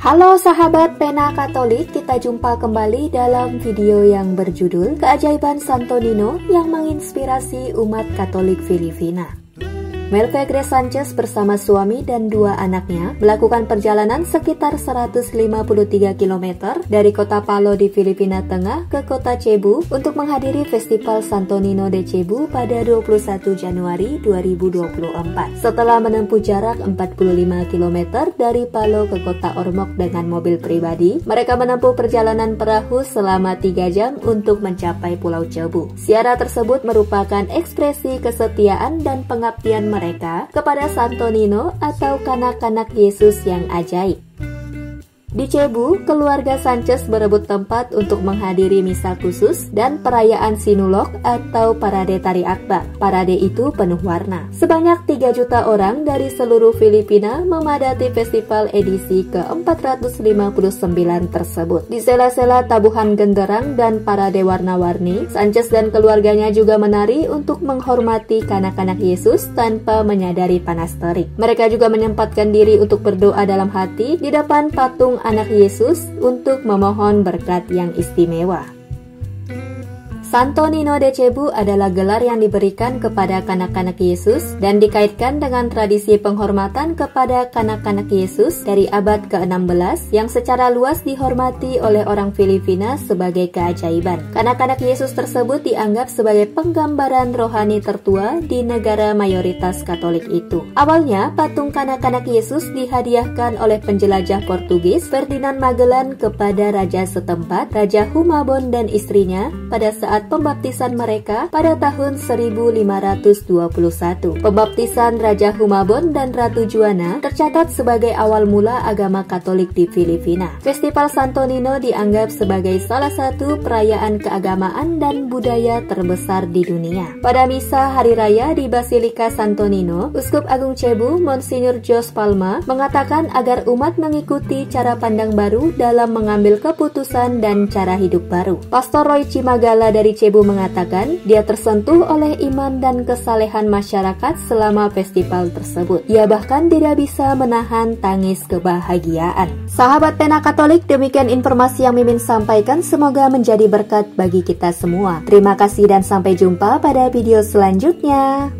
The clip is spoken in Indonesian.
Halo sahabat Pena Katolik, kita jumpa kembali dalam video yang berjudul Keajaiban Santo Nino yang menginspirasi umat Katolik Filipina. Melko Egris Sanchez bersama suami dan dua anaknya melakukan perjalanan sekitar 153 km dari kota Palo di Filipina Tengah ke kota Cebu untuk menghadiri Festival Santo Nino de Cebu pada 21 Januari 2024. Setelah menempuh jarak 45 km dari Palo ke kota Ormok dengan mobil pribadi, mereka menempuh perjalanan perahu selama 3 jam untuk mencapai Pulau Cebu. Ziarah tersebut merupakan ekspresi kesetiaan dan pengabdian mereka kepada Santo Nino atau kanak-kanak Yesus yang ajaib. Di Cebu, keluarga Sanchez berebut tempat untuk menghadiri misa khusus dan perayaan Sinulog atau Parade Tari Akbar. Parade itu penuh warna. Sebanyak 3 juta orang dari seluruh Filipina memadati festival edisi ke-459 tersebut. Di sela-sela tabuhan genderang dan parade warna-warni, Sanchez dan keluarganya juga menari untuk menghormati kanak-kanak Yesus tanpa menyadari panas terik. Mereka juga menyempatkan diri untuk berdoa dalam hati di depan patung anak Yesus untuk memohon berkat yang istimewa. Santo Nino de Cebu adalah gelar yang diberikan kepada kanak-kanak Yesus dan dikaitkan dengan tradisi penghormatan kepada kanak-kanak Yesus dari abad ke-16 yang secara luas dihormati oleh orang Filipina sebagai keajaiban. Kanak-kanak Yesus tersebut dianggap sebagai penggambaran rohani tertua di negara mayoritas Katolik itu. Awalnya, patung kanak-kanak Yesus dihadiahkan oleh penjelajah Portugis Ferdinand Magellan kepada raja setempat, Raja Humabon dan istrinya pada saat pembaptisan mereka pada tahun 1521. Pembaptisan Raja Humabon dan Ratu Juwana tercatat sebagai awal mula agama Katolik di Filipina. Festival Santo Nino dianggap sebagai salah satu perayaan keagamaan dan budaya terbesar di dunia. Pada misa hari raya di Basilika Santo Niño, Uskup Agung Cebu Monsinyur Jose Palma mengatakan agar umat mengikuti cara pandang baru dalam mengambil keputusan dan cara hidup baru. Pastor Roy Cimagala dari Cebu mengatakan dia tersentuh oleh iman dan kesalehan masyarakat selama festival tersebut. Ia bahkan tidak bisa menahan tangis kebahagiaan. Sahabat Pena Katolik, demikian informasi yang Mimin sampaikan, semoga menjadi berkat bagi kita semua. Terima kasih dan sampai jumpa pada video selanjutnya.